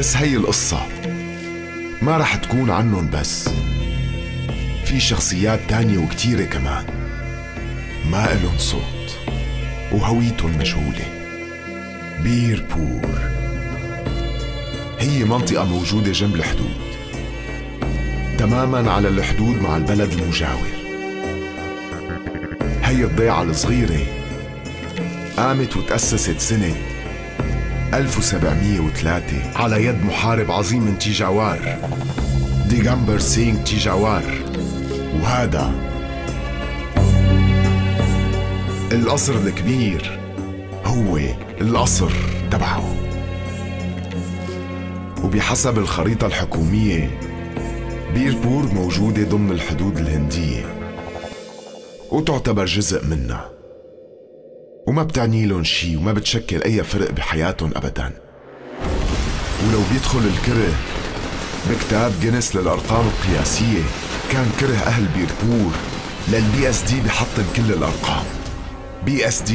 بس هي القصة ما رح تكون عنهم بس، في شخصيات تانية وكتيرة كمان ما إلهم صوت وهويتهم مجهولة. بيربور هي منطقة موجودة جنب الحدود، تماماً على الحدود مع البلد المجاور. هي الضيعة الصغيرة قامت وتأسست سنة 1703 على يد محارب عظيم من تيجاوار، ديغامبر سينغ تيجاوار، وهذا القصر الكبير هو القصر تبعه. وبحسب الخريطة الحكومية بيربور موجودة ضمن الحدود الهندية وتعتبر جزء منها، وما بتعني لهم شي وما بتشكل أي فرق بحياتهم أبداً. ولو بيدخل الكره بكتاب جينيس للأرقام القياسية، كان كره أهل بيربور للBSD بحطم كل الأرقام. BSD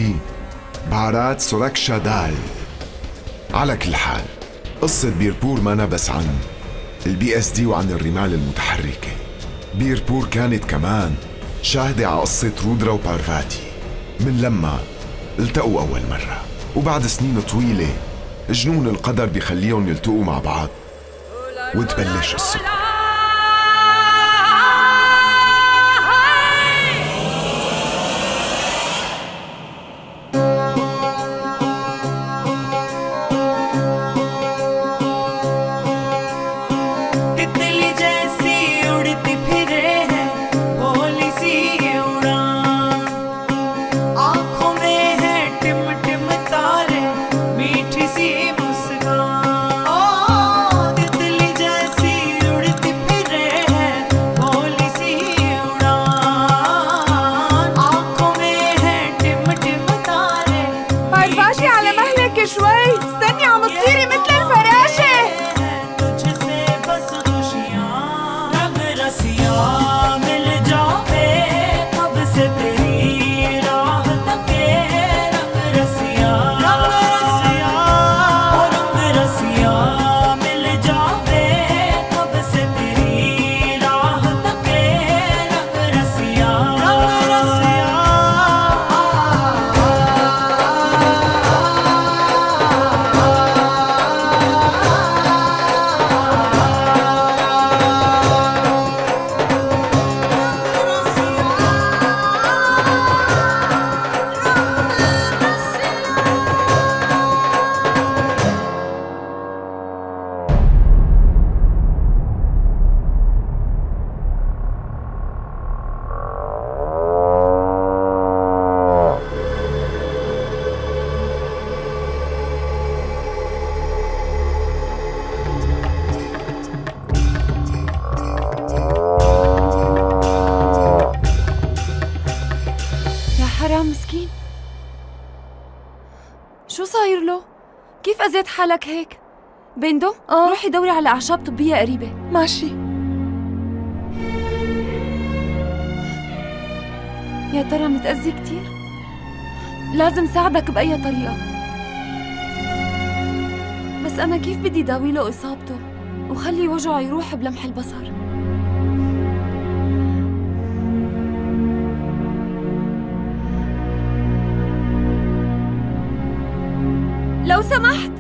بهارات سوراكشا دال. على كل حال قصة بيربور مانا بس عن الBSD وعن الرمال المتحركة. بيربور كانت كمان شاهدة على قصة رودرا وبارفاتي من لما التقوا أول مرة، وبعد سنين طويلة جنون القدر بيخليهم يلتقوا مع بعض وتبلش الصدفة. زيت حالك هيك بندو. روحي دوري على اعشاب طبيه قريبه. ماشي يا ترى متاذي كثير، لازم ساعدك باي طريقه، بس انا كيف بدي داوي له اصابته وخلي وجعه يروح بلمح البصر؟ لو سمحت.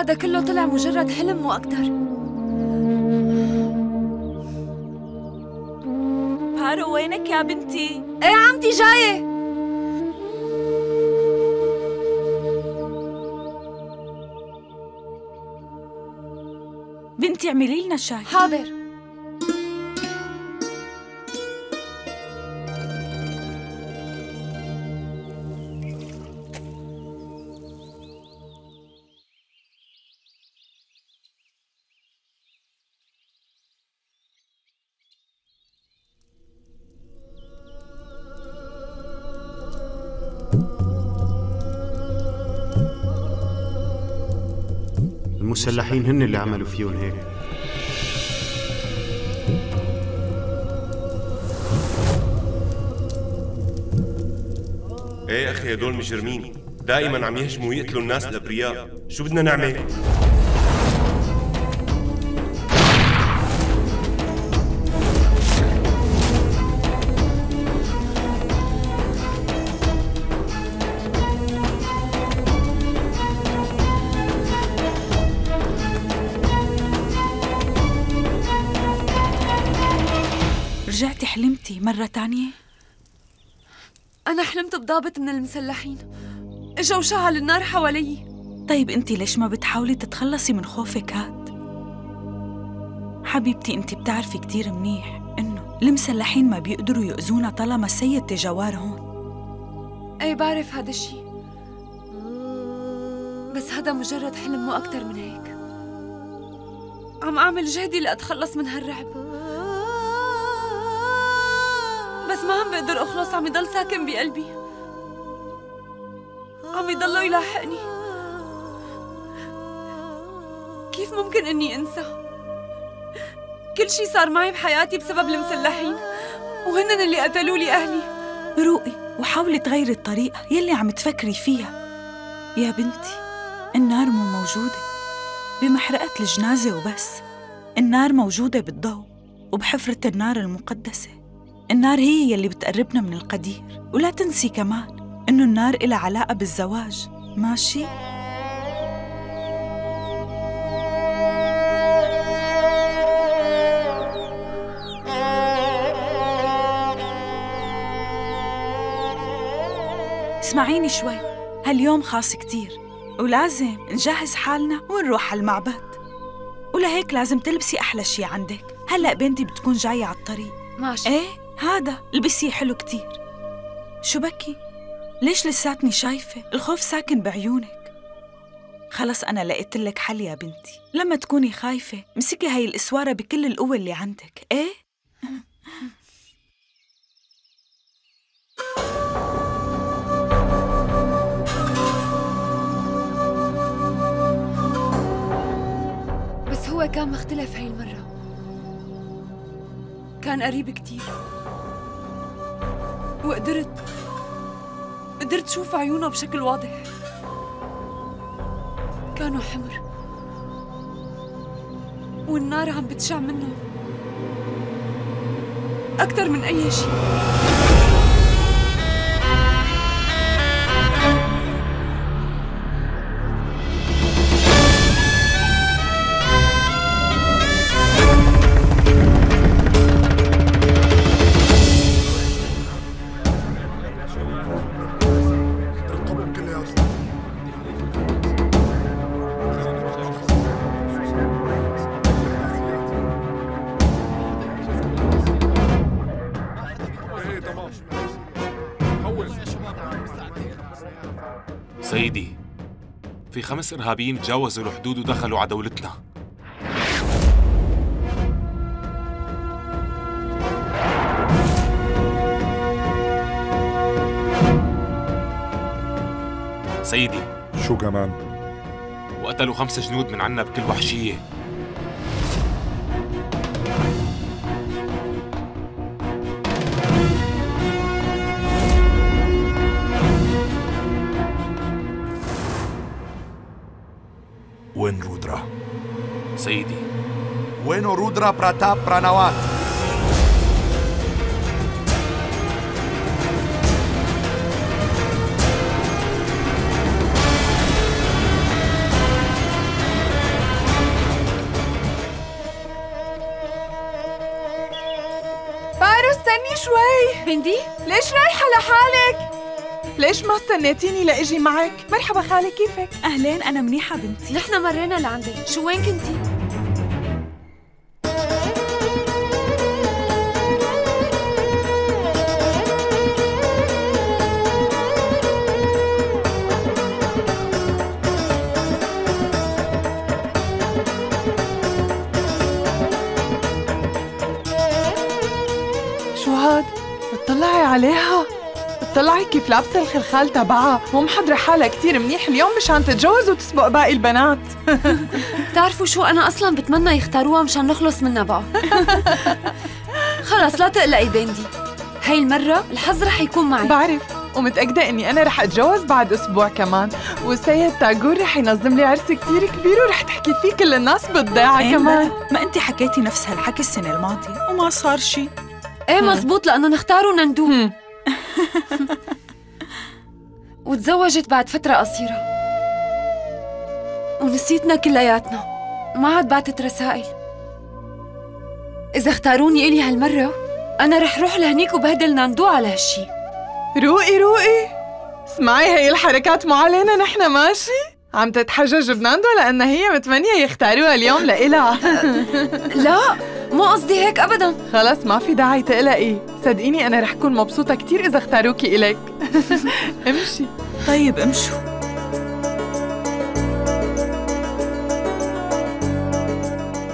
هذا كله طلع مجرد حلم واكثر. بارو وينك يا بنتي؟ ايه عمتي جايه. بنتي اعملي لنا الشاي. حاضر. المسلحين هن اللي عملوا فيهم هيك. ايه اخي هدول مجرمين، دائما عم يهجموا ويقتلوا الناس الابرياء، شو بدنا نعمل؟ رجعتي حلمتي مرة تانية؟ أنا حلمت بضابط من المسلحين، إجا وشعل النار حوالي. طيب أنتِ ليش ما بتحاولي تتخلصي من خوفك هاد؟ حبيبتي أنتِ بتعرفي كتير منيح إنه المسلحين ما بيقدروا يؤذونا طالما السيد تجاوار هون. إيه بعرف هذا الشي، بس هذا مجرد حلم مو أكتر من هيك. عم أعمل جهدي لأتخلص من هالرعب، بس ما عم بقدر اخلص. عم يضل ساكن بقلبي، عم يضله يلاحقني. كيف ممكن اني انسى؟ كل شي صار معي بحياتي بسبب المسلحين، وهنن اللي قتلوا لي اهلي. روقي وحاولي تغيري الطريقة يلي عم تفكري فيها يا بنتي. النار مو موجودة بمحرقة الجنازة وبس، النار موجودة بالضوء وبحفرة النار المقدسة. النار هي يلي بتقربنا من القدير، ولا تنسي كمان إنه النار إلها علاقة بالزواج، ماشي؟ اسمعيني شوي، هاليوم خاص كتير ولازم نجهز حالنا ونروح على المعبد، ولهيك لازم تلبسي أحلى شي عندك. هلأ بنتي بتكون جاية على الطريق. ماشي. إيه؟ هذا البسيه حلو كتير. شو بكي؟ ليش لساتني شايفة الخوف ساكن بعيونك؟ خلص أنا لقيت لك حل يا بنتي، لما تكوني خايفة امسكي هاي الإسوارة بكل القوة اللي عندك، إيه؟ بس هو كان مختلف هاي المرة، كان قريب كتير وقدرت شوف عيونه بشكل واضح. كانوا حمر والنار عم بتشع منهم أكتر من أي شيء. سيدي، في 5 إرهابيين تجاوزوا الحدود ودخلوا على دولتنا. سيدي، شو كمان؟ وقتلوا 5 جنود من عنا بكل وحشية. وين رودرا؟ سيدي، وين رودرا براتاب رانافات؟ بارو استني شوي. بندي؟ ليش رايحة لحالك؟ ليش ما استنيتيني لأجي معك؟ مرحبا خالي كيفك؟ أهلين أنا منيحة بنتي. نحن مرينا لعندك، شو وين كنتي؟ بتطلعي عليها؟ بتطلعي كيف لابسه الخلخال تبعها ومحضره حالها كثير منيح اليوم مشان تتجوز وتسبق باقي البنات. بتعرفوا شو انا اصلا بتمنى يختاروها مشان نخلص منها بقى. خلص لا تقلقي بندي، هاي المره الحظ رح يكون معي. بعرف ومتاكده اني انا رح اتجوز بعد اسبوع كمان، والسيد تاغور رح ينظم لي عرس كثير كبير ورح تحكي فيه كل الناس بالضيعه كمان. ما انت حكيتي نفس هالحكي السنه الماضيه وما صار شيء. ايه مزبوط لانه نختاره نندوب. وتزوجت بعد فترة قصيرة ونسيتنا كلياتنا، ما عاد بعتت رسائل. إذا اختاروني إلي هالمرة أنا رح روح لهنيك وبهدل نندو على هالشي. روقي روقي، اسمعي هي الحركات مو علينا نحن ماشي؟ عم تتحجج بناندو لأنها هي متمنية يختاروها اليوم لإلها. لا مو قصدي هيك أبداً. خلص ما في داعي تقلقي، صدقيني أنا رح كون مبسوطة كتير إذا اختاروكي إليك. امشي. طيب امشوا.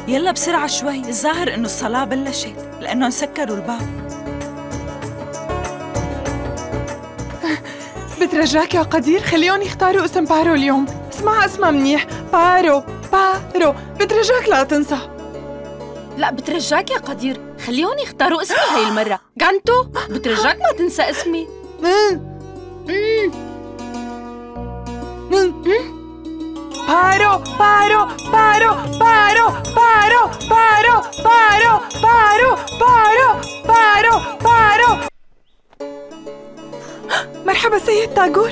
يلا بسرعة شوي، الظاهر إنه الصلاة بلشت لأنه سكروا الباب. بترجاك يا قدير خليهم يختاروا اسم بارو اليوم. اسمع اسمها منيح، بارو بارو، بترجاك لا تنسى. لا بترجاك يا قدير خليهم يختاروا اسمي هاي المرة. غانتو بترجاك ما تنسى اسمي. بارو بارو بارو بارو بارو بارو بارو بارو بارو بارو بارو. مرحبا سيد تاغور.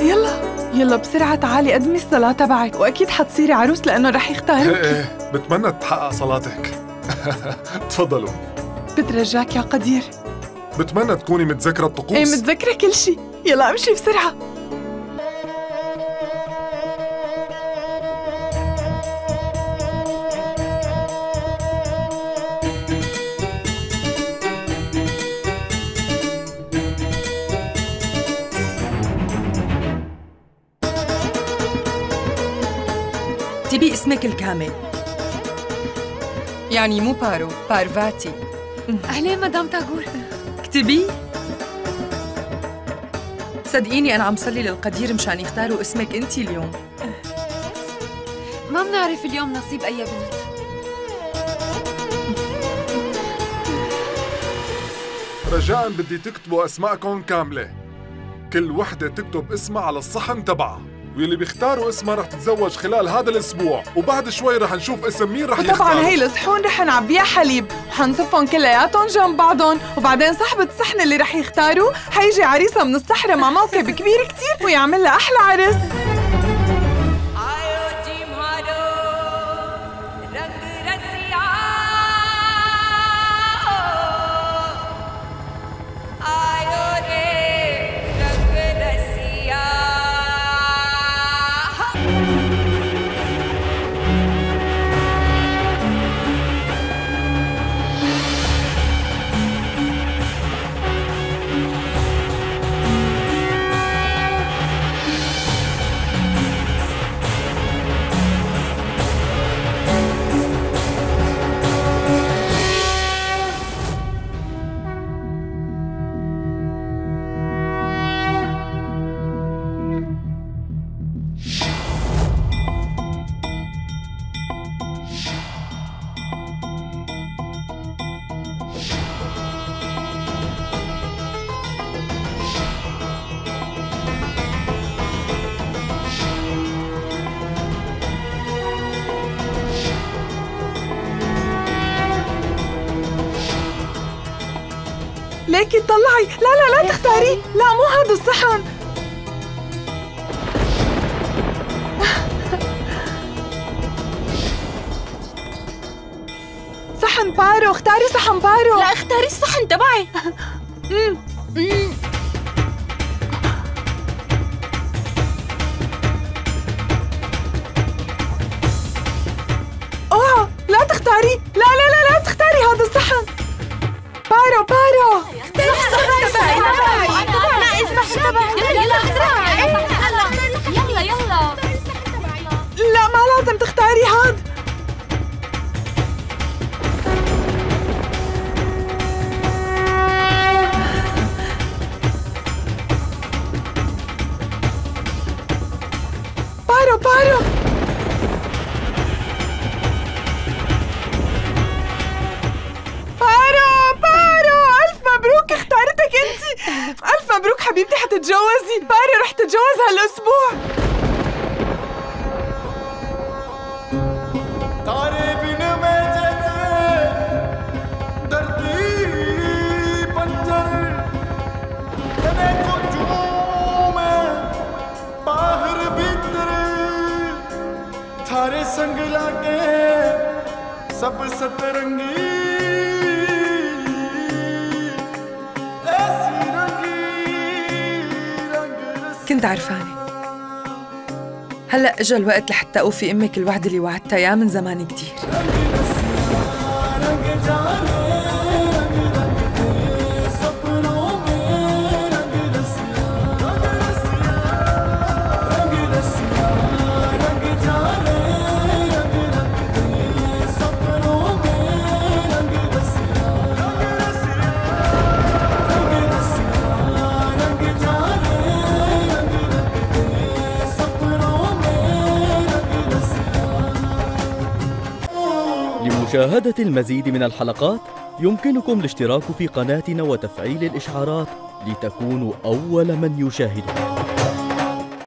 يلا يلا بسرعة تعالي قدمي الصلاة تبعك وأكيد حتصيري عروس لأنه رح يختاروك. ايه بتمنى تحقق صلاتك. تفضلوا. بترجاك يا قدير بتمنى تكوني متذكرة الطقوس. ايه متذكرة كل شي، يلا امشي بسرعة. تبي اسمك الكامل؟ يعني مو بارو، بارفاتي. أهلين مدام تاغور. اكتبي. صدقيني أنا عم صلي للقدير مشان يختاروا اسمك أنتِ اليوم. ما بنعرف اليوم نصيب أي بنت. رجاءً بدي تكتبوا أسماءكم كاملة. كل وحدة تكتب اسمها على الصحن تبعها. واللي بيختاروا اسمها رح تتزوج خلال هذا الاسبوع، وبعد شوي رح نشوف اسم مين رح يختار. وطبعا هي الصحون رح نعبيها حليب وحنصفهم كلياتهم جنب بعضهم، وبعدين صاحبة الصحن اللي رح يختاروا حيجي عريسها من الصحراء مع موكب كبير كتير ويعمل لها احلى عرس. ليكي تطلعي، لا لا لا تختاري، لا مو هذا الصحن. بارو، اختاري صحن بارو. لا اختاري الصحن تبعي. اوه لا تختاري، لا لا لا لا تختاري هذا الصحن. بارو بارو اختاري الصحن تبعي. لا الصحن تبعي. لا لا يلا يلا. لا ما لازم تختاري هذا. بارو بارو بارو، ألف مبروك، اختارتك أنت. ألف مبروك حبيبتي، حتتجوزي. بارو رح تتجوز هالأسبوع. संग लाके सब सतरंगी ऐसी रंगी. كنت عرفانة هلأ إجا الوقت لحتى أوفي أمك الوعد اللي وعدتها إياه من زمان كتير. لمشاهدة المزيد من الحلقات يمكنكم الاشتراك في قناتنا وتفعيل الإشعارات لتكونوا أول من يشاهدها.